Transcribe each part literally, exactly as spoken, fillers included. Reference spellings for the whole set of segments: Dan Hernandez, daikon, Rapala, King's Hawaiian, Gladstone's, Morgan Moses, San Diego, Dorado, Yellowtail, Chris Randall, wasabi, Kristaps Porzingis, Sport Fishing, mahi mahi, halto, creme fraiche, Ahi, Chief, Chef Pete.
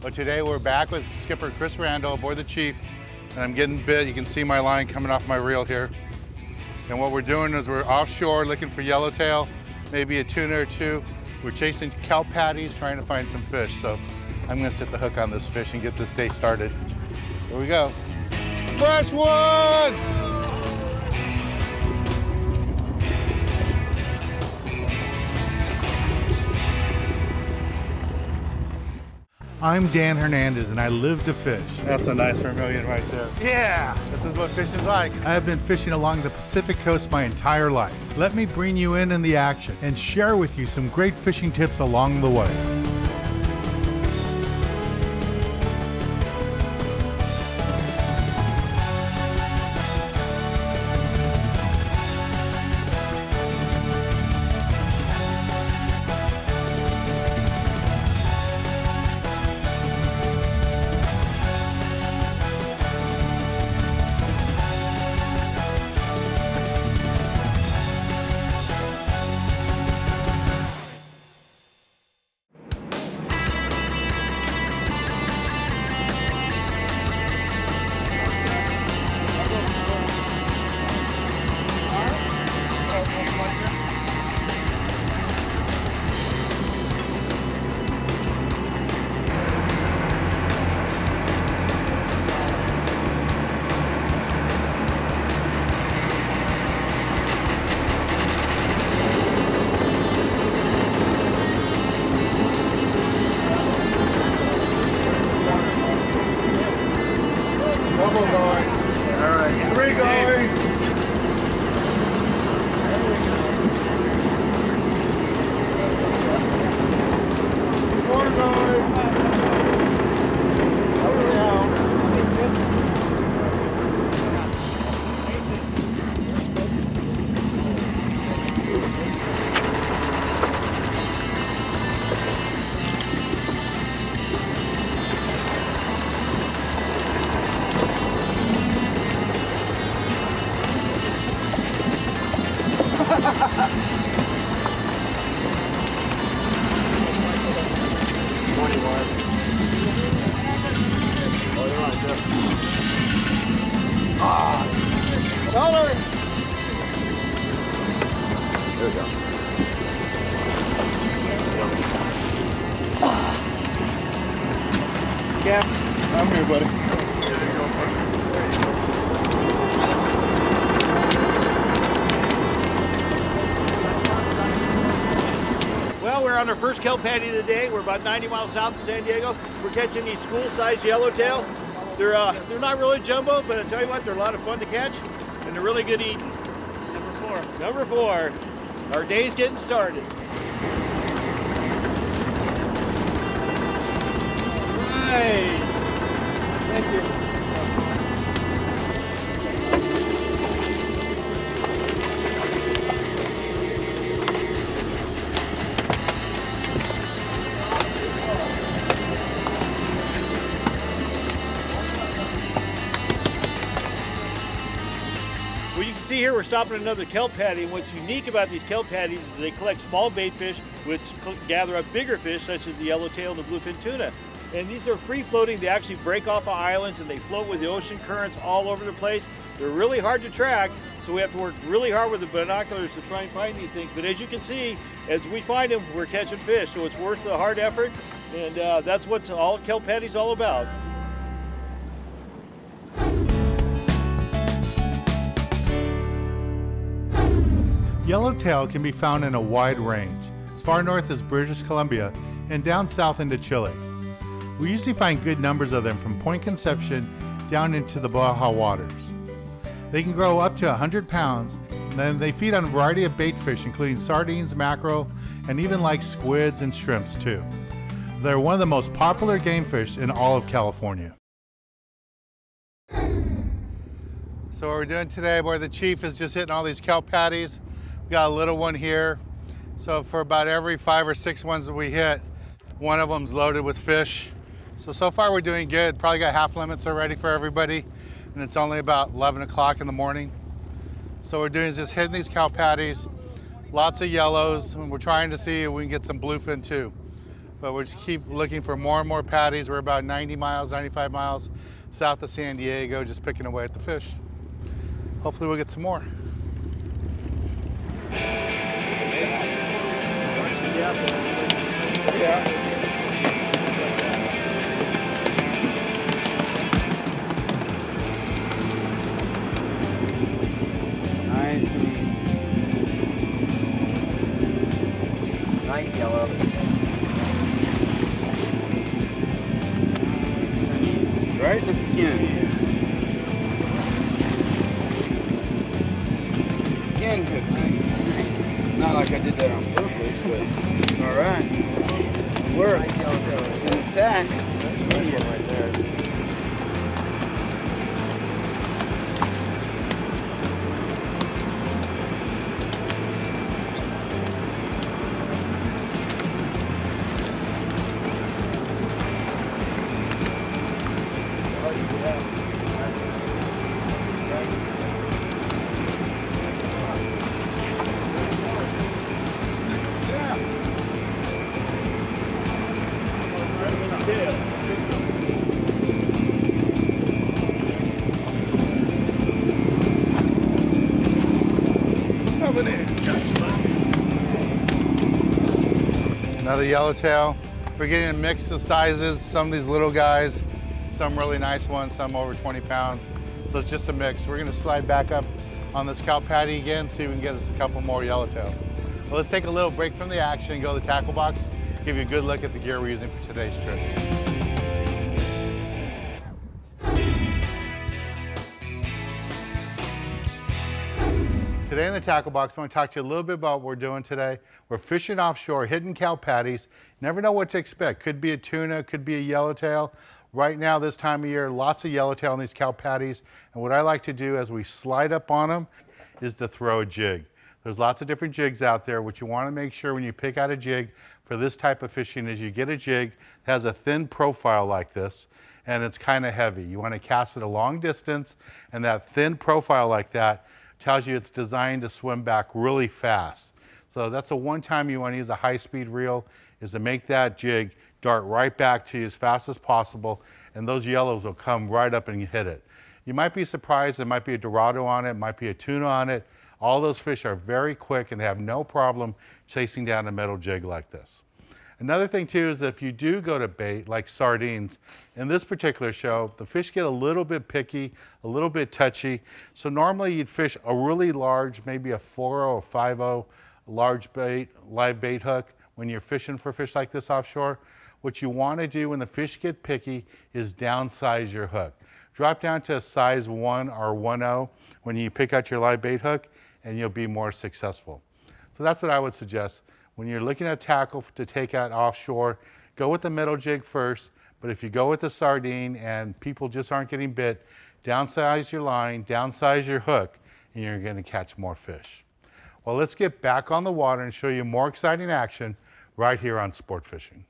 But today we're back with skipper Chris Randall aboard the Chief, and I'm getting bit. You can see my line coming off my reel here. And what we're doing is we're offshore looking for yellowtail, maybe a tuna or two. We're chasing kelp patties, trying to find some fish. So I'm gonna set the hook on this fish and get this day started. Here we go. Fresh one! I'm Dan Hernandez, and I live to fish. That's a nice vermilion right there. Yeah! This is what fishing's like. I have been fishing along the Pacific coast my entire life. Let me bring you in in the action and share with you some great fishing tips along the way. Our first kelp patty of the day. We're about ninety miles south of San Diego. We're catching these school-sized yellowtail. They're uh, they're not really jumbo, but I tell you what, they're a lot of fun to catch, and they're really good eating. Number four. Number four. Our day's getting started. Hey. Right. Thank you. Here we're stopping another kelp patty, and what's unique about these kelp patties is they collect small bait fish which gather up bigger fish such as the yellowtail and the bluefin tuna. And these are free floating. They actually break off of islands and they float with the ocean currents all over the place. They're really hard to track, so we have to work really hard with the binoculars to try and find these things. But as you can see, as we find them, we're catching fish, so it's worth the hard effort, and uh, that's what all kelp patties all about. Yellowtail can be found in a wide range, as far north as British Columbia and down south into Chile. We usually find good numbers of them from Point Conception down into the Baja waters. They can grow up to one hundred pounds, and then they feed on a variety of bait fish, including sardines, mackerel, and even like squids and shrimps too. They're one of the most popular game fish in all of California. So what we're doing today aboard the Chief is just hitting all these kelp patties. Got a little one here. So for about every five or six ones that we hit, one of them's loaded with fish. So, so far we're doing good. Probably got half limits already for everybody. And it's only about eleven o'clock in the morning. So what we're doing is just hitting these cow patties, lots of yellows, and we're trying to see if we can get some bluefin too. but we just keep looking for more and more patties. We're about ninety miles, ninety-five miles south of San Diego, just picking away at the fish. Hopefully we'll get some more. Yeah. Yeah. Nice yellow. Right? The skin. Skin hook. Not like I did that on purpose, but alright. Work. Nice yellowtail. It's in the sack. That's a nice one right there. Another yellowtail. We're getting a mix of sizes. Some of these little guys, some really nice ones, some over twenty pounds. So it's just a mix. We're gonna slide back up on this cow patty again, see if we can get us a couple more yellowtail. Well, let's take a little break from the action, go to the tackle box, give you a good look at the gear we're using for today's trip. Today in the tackle box, I want to talk to you a little bit about what we're doing today. We're fishing offshore, hidden cow patties. Never know what to expect. Could be a tuna, could be a yellowtail. Right now, this time of year, lots of yellowtail on these cow patties. And what I like to do as we slide up on them is to throw a jig. There's lots of different jigs out there. What you want to make sure when you pick out a jig for this type of fishing is you get a jig that has a thin profile like this, and it's kind of heavy. You want to cast it a long distance, and that thin profile like that tells you it's designed to swim back really fast. So that's the one time you want to use a high-speed reel, is to make that jig dart right back to you as fast as possible, and those yellows will come right up and hit it. You might be surprised, there might be a dorado on it, might be a tuna on it. All those fish are very quick and they have no problem chasing down a metal jig like this. Another thing too is if you do go to bait, like sardines, in this particular show, the fish get a little bit picky, a little bit touchy. So normally you'd fish a really large, maybe a four oh or five oh large bait, live bait hook when you're fishing for fish like this offshore. What you want to do when the fish get picky is downsize your hook. Drop down to a size one or one oh when you pick out your live bait hook and you'll be more successful. So that's what I would suggest. When you're looking at tackle to take out offshore, go with the metal jig first, but if you go with the sardine and people just aren't getting bit, downsize your line, downsize your hook, and you're gonna catch more fish. Well, let's get back on the water and show you more exciting action right here on Sport Fishing.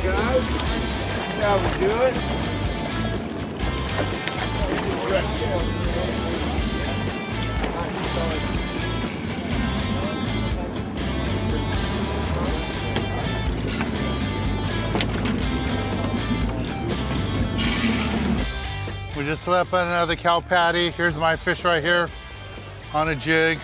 it, guys. That's how we do it. We just let up on another cow patty. Here's my fish right here on a jig.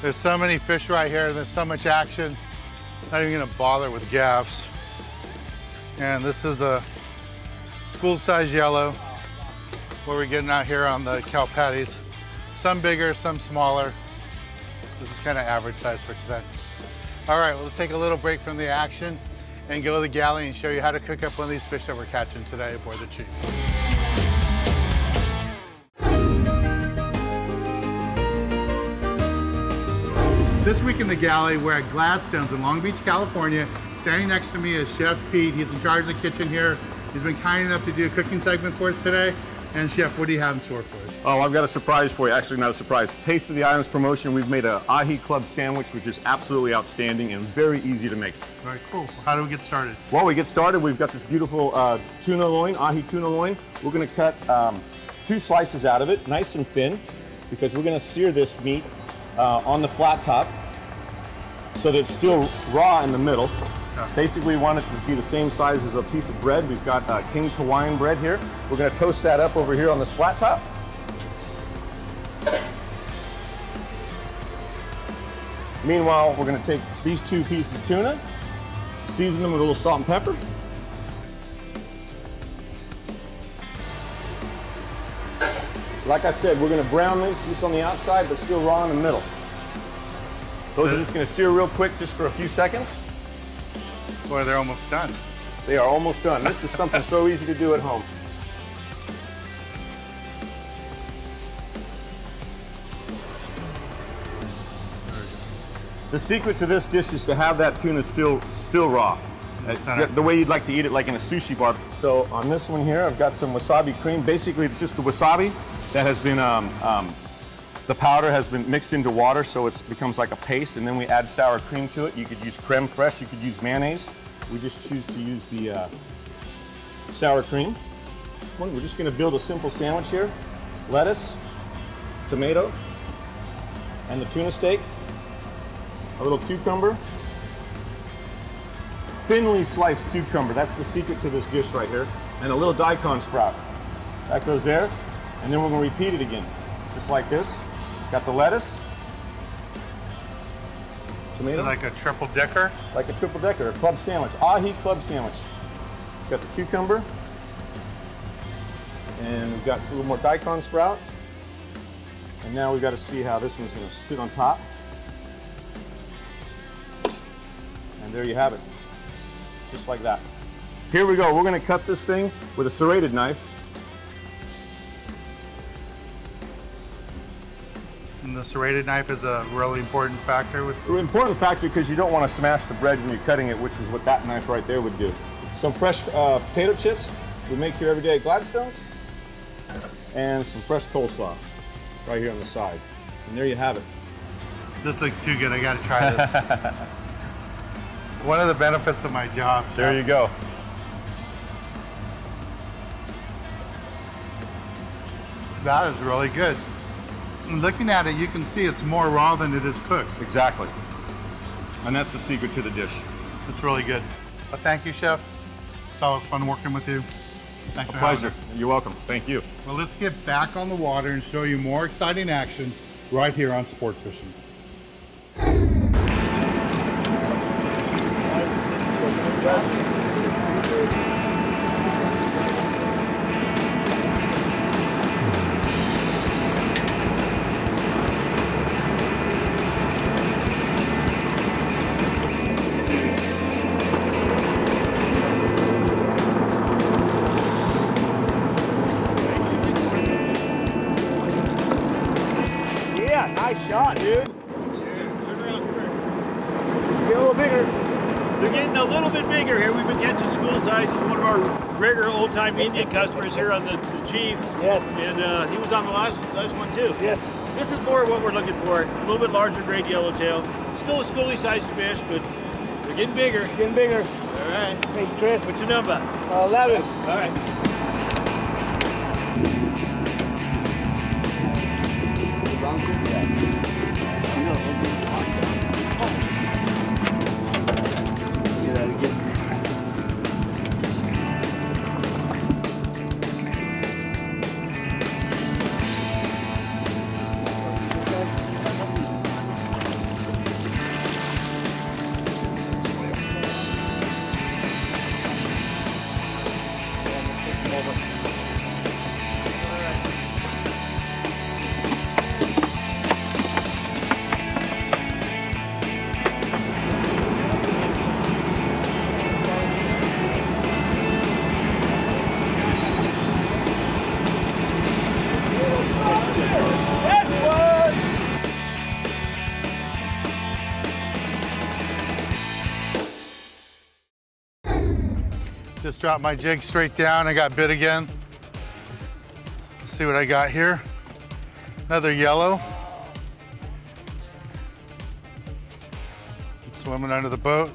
There's so many fish right here, there's so much action. Not even gonna bother with gaffs. And this is a school size yellow, what we're getting out here on the cow patties. Some bigger, some smaller. This is kind of average size for today. All right, well, let's take a little break from the action and go to the galley and show you how to cook up one of these fish that we're catching today aboard the Chief. This week in the galley, we're at Gladstone's in Long Beach, California. Standing next to me is Chef Pete. He's in charge of the kitchen here. He's been kind enough to do a cooking segment for us today. And Chef, what do you have in store for us? Oh, I've got a surprise for you. Actually, not a surprise. Taste of the Islands promotion. We've made a Ahi Club sandwich, which is absolutely outstanding and very easy to make. All right, cool. How do we get started? Well, we get started. We've got this beautiful uh, tuna loin, Ahi tuna loin. We're gonna cut um, two slices out of it, nice and thin, because we're gonna sear this meat Uh, on the flat top, so that it's still raw in the middle. Okay. Basically, we want it to be the same size as a piece of bread. We've got uh, King's Hawaiian bread here. We're going to toast that up over here on this flat top. Meanwhile, we're going to take these two pieces of tuna, season them with a little salt and pepper. Like I said, we're gonna brown this just on the outside, but still raw in the middle. Those are just gonna sear real quick just for a few seconds. Boy, they're almost done. They are almost done. This is something so easy to do at home. The secret to this dish is to have that tuna still, still raw. Uh, the way you'd like to eat it, like in a sushi bar. So on this one here, I've got some wasabi cream. Basically, it's just the wasabi that has been, um, um, the powder has been mixed into water, so it becomes like a paste, and then we add sour cream to it. You could use creme fraiche, you could use mayonnaise. We just choose to use the uh, sour cream. We're just gonna build a simple sandwich here. Lettuce, tomato, and the tuna steak, a little cucumber, thinly sliced cucumber. That's the secret to this dish right here. And a little daikon sprout. That goes there. And then we're gonna repeat it again, just like this. Got the lettuce, tomato. Like a triple decker? Like a triple decker, a club sandwich, Ahi club sandwich. Got the cucumber. And we've got a little more daikon sprout. And now we've got to see how this one's gonna sit on top. And there you have it. Just like that. Here we go. We're going to cut this thing with a serrated knife. And the serrated knife is a really important factor. With important factor because you don't want to smash the bread when you're cutting it, which is what that knife right there would do. Some fresh uh, potato chips we make here every day at Gladstone's, and some fresh coleslaw right here on the side. And there you have it. This looks too good. I got to try this. One of the benefits of my job, Chef. There you go. That is really good. Looking at it, you can see it's more raw than it is cooked. Exactly. And that's the secret to the dish. It's really good. But thank you, Chef. It's always fun working with you. Thanks for having us. A pleasure. You're welcome. Thank you. Well, let's get back on the water and show you more exciting action right here on Sport Fishing. Yeah, nice shot, dude. They're getting a little bit bigger here. We've been catching school sizes. One of our regular old-time Indian customers here on the, the Chief. Yes. And uh, he was on the last, last one too. Yes. This is more what we're looking for. A little bit larger grade yellowtail. still a schoolie-sized fish, but they're getting bigger. Getting bigger. All right. Hey, Chris. What's your number? eleven. All right. Just dropped my jig straight down. I got bit again. Let's see what I got here. Another yellow. Swimming under the boat.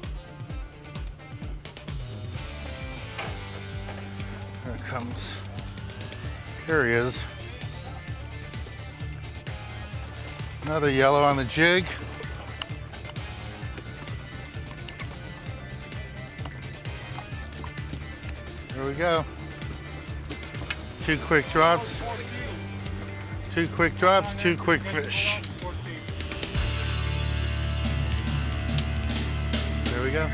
Here it comes. Here he is. Another yellow on the jig. Here we go. Two quick drops. Two quick drops, two quick fish. There we go.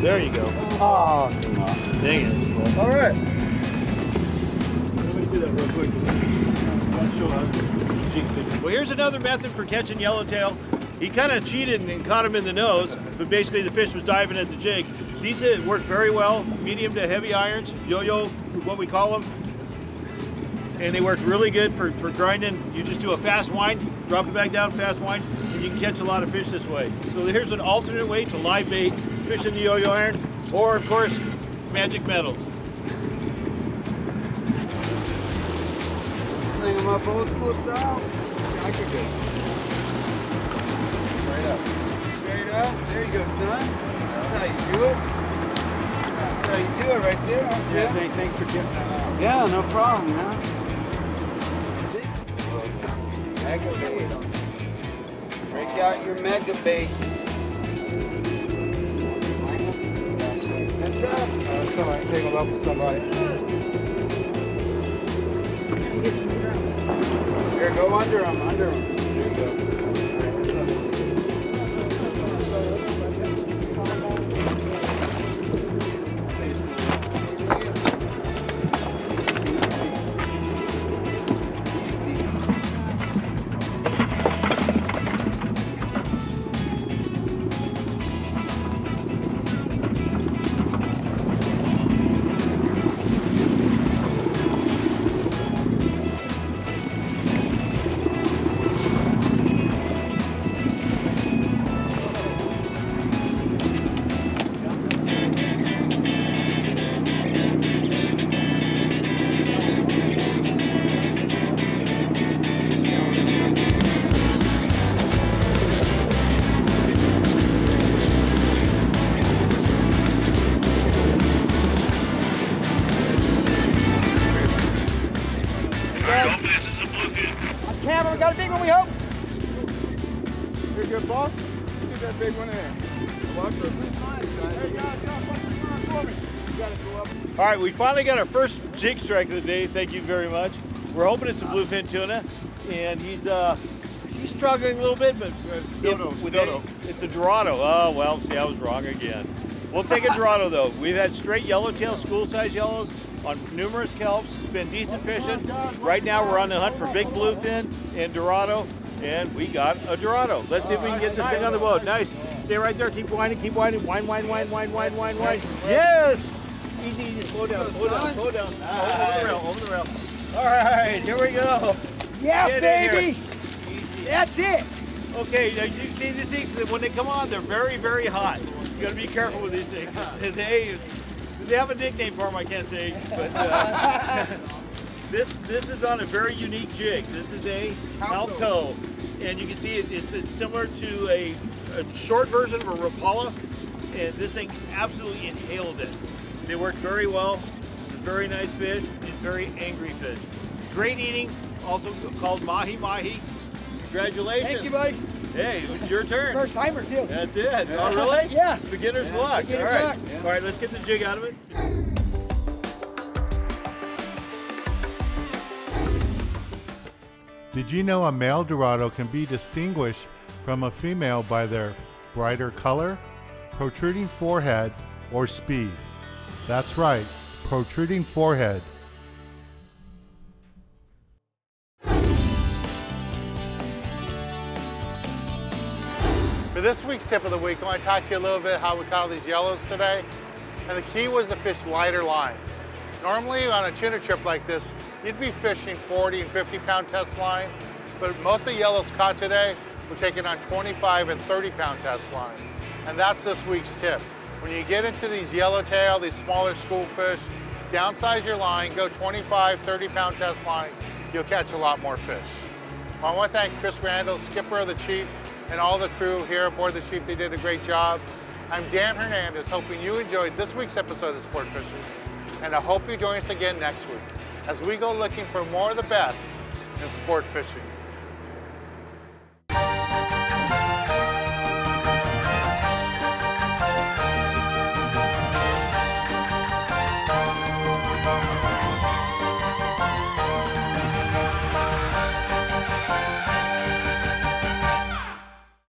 There you go. Oh, dang it. All right. Let me do that real quick. Well, here's another method for catching yellowtail. He kind of cheated and caught him in the nose, but basically the fish was diving at the jig. These work very well, medium to heavy irons, yo-yo, what we call them. And they work really good for, for grinding. You just do a fast wind, drop it back down, fast wind, and you can catch a lot of fish this way. So here's an alternate way to live bait, fish in the yo-yo iron, or of course, magic metals. Clean my boat flipped out. I could go. Straight up. Straight up. There you go, son. That's how you do it. That's how you do it right there. Okay. Yeah, thank, thanks for getting that out. Yeah, no problem, man. Mega bait. Break out your mega bait. That's up. Uh, somebody take them up with somebody. Here, go under them, under them. There you go. All right, we finally got our first jig strike of the day. Thank you very much. We're hoping it's a bluefin tuna, and he's uh, he's struggling a little bit, but uh, dodo, it, dodo. A, it's a Dorado. Oh well, see, I was wrong again. We'll take a Dorado though. We've had straight yellowtail, school-size yellows on numerous kelps. It's been decent fishing. Right now, we're on the hunt for big bluefin and Dorado, and we got a Dorado. Let's see if we can get this thing on the boat. Nice. Stay right there. Keep winding. Keep winding. Wind, wind, wind, wind, wind, wind, wind. Yes. Easy, easy. Slow down. Slow down. Slow down. Over the rail. Over the rail. All right. Here we go. Yeah, get baby. That's it. Okay. Now you see these things. When they come on, they're very, very hot. You gotta be careful with these things. They, they have a nickname for them. I can't say. But uh, this, this is on a very unique jig. This is a halto. And you can see it, it's, it's similar to a, a short version of a Rapala, and this thing absolutely inhaled it. They work very well. It's a very nice fish. It's a very angry fish. Great eating, also called mahi mahi. Congratulations. Thank you, buddy. Hey, it's your turn. First timer too. That's it. Yeah. Oh, really? Yeah. Beginner's yeah. luck. Beginner's All right. Luck. Yeah. All right. Let's get the jig out of it. Did you know a male dorado can be distinguished from a female by their brighter color, protruding forehead, or speed? That's right, protruding forehead. For this week's tip of the week, I want to talk to you a little bit how we caught these yellows today. And the key was to fish lighter line. Normally on a tuna trip like this, you'd be fishing forty and fifty pound test line, but most of the yellows caught today were taken on twenty-five and thirty pound test line. And that's this week's tip. When you get into these yellowtail, these smaller school fish, downsize your line, go twenty-five, thirty pound test line, you'll catch a lot more fish. Well, I want to thank Chris Randall, skipper of the Chief, and all the crew here aboard the Chief. They did a great job. I'm Dan Hernandez, hoping you enjoyed this week's episode of Sport Fishing, and I hope you join us again next week as we go looking for more of the best in sport fishing.